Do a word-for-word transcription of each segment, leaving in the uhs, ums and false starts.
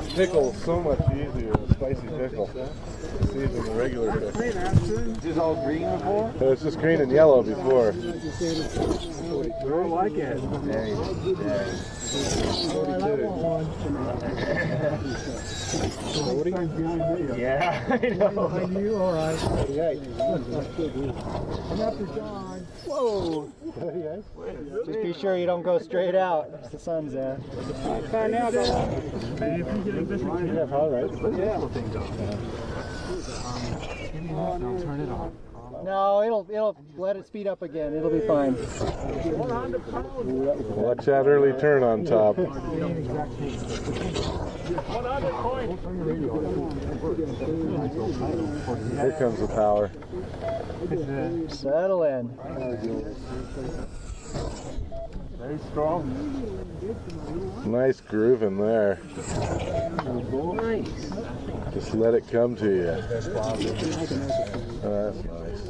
pickle so much easier, the spicy pickle. It's easier than the regular pickle. Is this all green before? It was just green and yellow before. I don't like it. forty-two. Yeah, I know. You all right? I'm after John. Whoa! Just be sure you don't go straight out. The sun's out. Try now, guys. Yeah, probably right. Yeah. Give me that and I'll turn it on. No, it'll it'll let it speed up again. It'll be fine. Watch that early turn on top. Here comes the power. Settle in. Very strong. Nice groove in there. Nice. Just let it come to you. Oh, that's nice.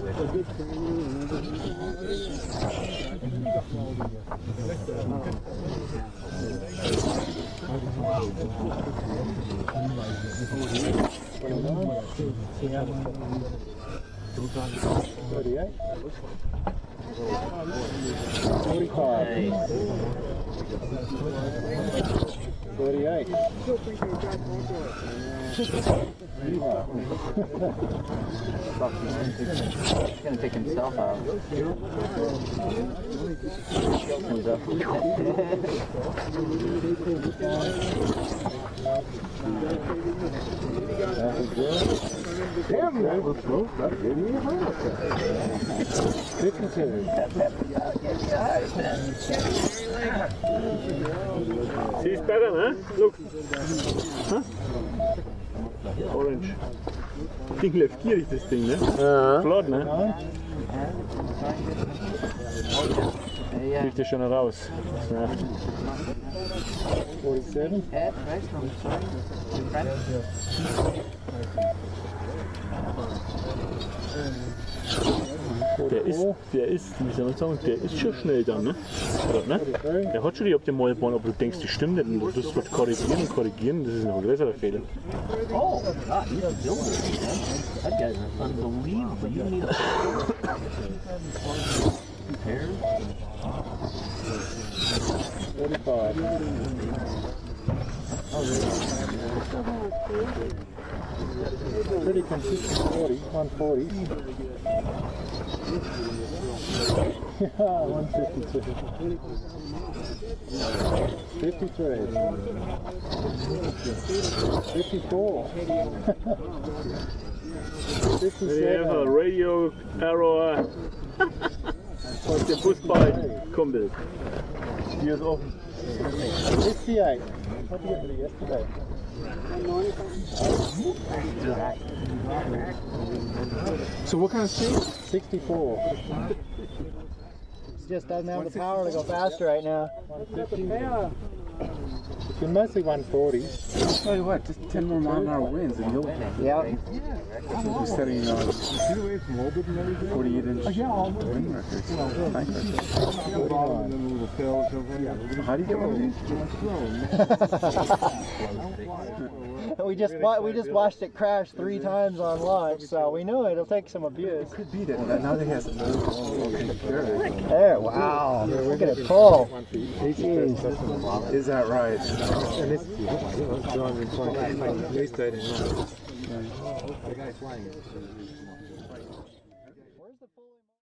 thirty-eight? forty-five. thirty-eight. He's gonna take himself out. Damn, that was close. That gave me a heart attack. Good continuing. She's better, huh? Look. Huh? Orange. Das Ding läuft gierig, das Ding, ne? Ja. Flott, ne? Kriegt ihr schon raus. Das nervt. forty-seven? Der ist, der ist, wie soll man sagen, der ist schon schnell dann, ne? Oder, ne? Der hat schon die optimale Bahn, aber du denkst, die stimmt nicht. Und das wird korrigieren und korrigieren, das ist noch ein größerer Fehler. Oh, God, he's a builder. That guy's unbelievable. You need a... forty-five. Pretty consistent forty, one forty. Yeah, one fifty-two. fifty-three. fifty-four. fifty-seven. We have a radio error. Aus der Fußball kommt es. Hier ist offen. fifty-eight. What did you do yesterday? So what kind of speed? sixty-four. It just doesn't have the power to go faster right now. It's been mostly one forty. I'll tell you what, just ten more mile an hour winds and you'll get it. Yep. We're setting uh, forty-eight inch wind records. How do you get one of these? We just we just watched it crash three times on launch, so we knew it'll take some abuse. It could beat it. Now they have to move. There, wow. Look at it pull. Is that right? And it's two hundred twenty. Where's the